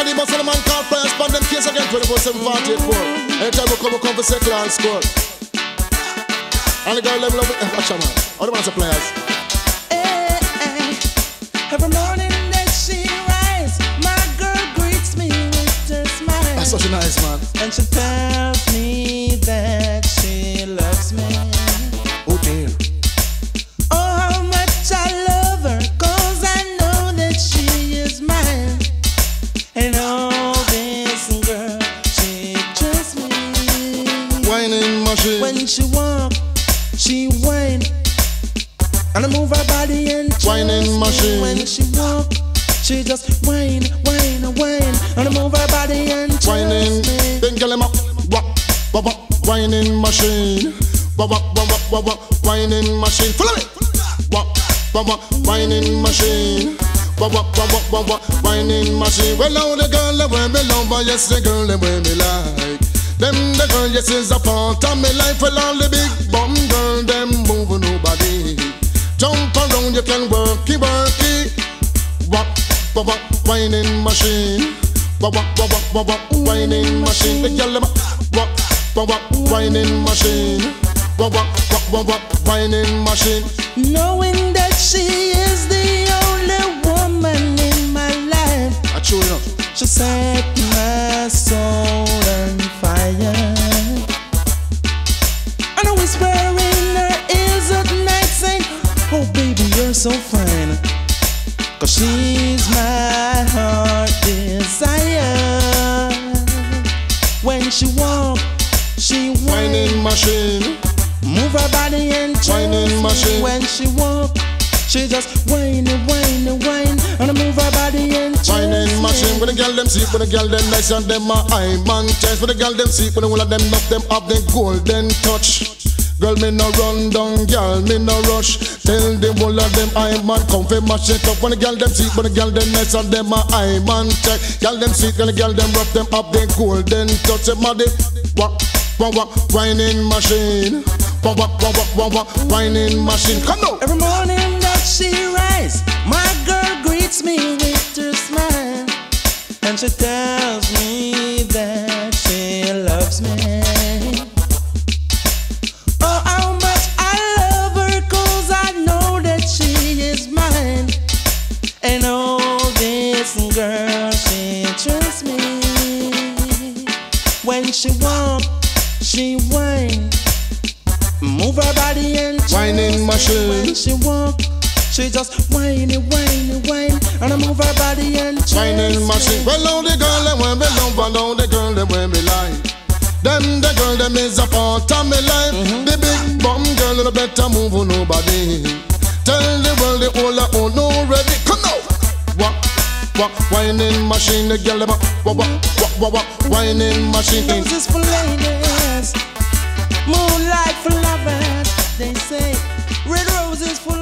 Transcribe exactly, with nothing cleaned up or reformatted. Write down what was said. caliber so the man can't press, but them case again twenty-four seven forty-eight four. Anytime we come, we come for second and score. And the girl level up with, watch out man, all the man suppliers. Hey, hey, every morning that she rises, my girl greets me with her smile. That's such a nice man. And she tells me that she loves me. Oh dear. Oh, how much I love her, cause I know that she is mine. And all this girl, she trusts me. Whining machine. When she walks, she whine and I move her body and whining machine. When she walk, she just whine, whine, whine and I move her body and whining. Then girl him up, wop, wop, wop, whining machine, wop, wop, wop, wop, wop, whining machine. Follow me, wop, wop, wop, whining machine. Wop, wop, wop, wop, wop, whining machine. Well, now the girl that wear me love, but yes, the girl that wear me like. Them the girl, yes, is a part of me life. Well, all the big bum girl, them moving nobody. Jump around, you can worky, worky. Wop, wop, wop, whining machine. Wop, wop, wop, wop, wop, whining machine. The girl, wop, wop, wop, whining machine. Wop, wop, wop, wop, whining machine. Knowing that she is the only woman in my life, I true enough, she set my soul on fire. And I whisper in her ears at night saying, oh baby, you're so fine. Cause she's my heart desire. When she walks, she whining machine. Move her body and whining machine. When she walks, she just whine and whine and whine and I move her body and whining machine. When the girl them sleep, when the girl them nice and them are high man chance. When the girl them sleep, when the whole of them knock them up, them golden touch. Girl, me no run down, girl, me no rush. Tell the whole of them high man come for mash it up. When the girl them sleep, when the girl them nice and them are high man check. Girl them sleep, when the girl them rough them up, them golden touch. Everybody, wah, wah, wah, whining machine. Wah, wah, wah, wah, wah, whining machine. Come now. Every morning she rises, my girl greets me with her smile, and she tells me that she loves me. Oh, how much I love her, cause I know that she is mine. And oh, this girl, she trusts me. When she walks, she whines, move her body and whining machine. When she walks, she just whine and whine and whine and I move her body and whining machine. Well, all the girl that when me love and all the girl that when me like. Them the girl them is a part of me life. Mm-hmm. The big bum girl no better move on nobody. Tell the world the whole I own already. Come now. Wah, wah, whining machine. The girl them a wah, wah, wah, wah, wah, whining machine. Roses for ladies, moonlight for lovers. They say red roses for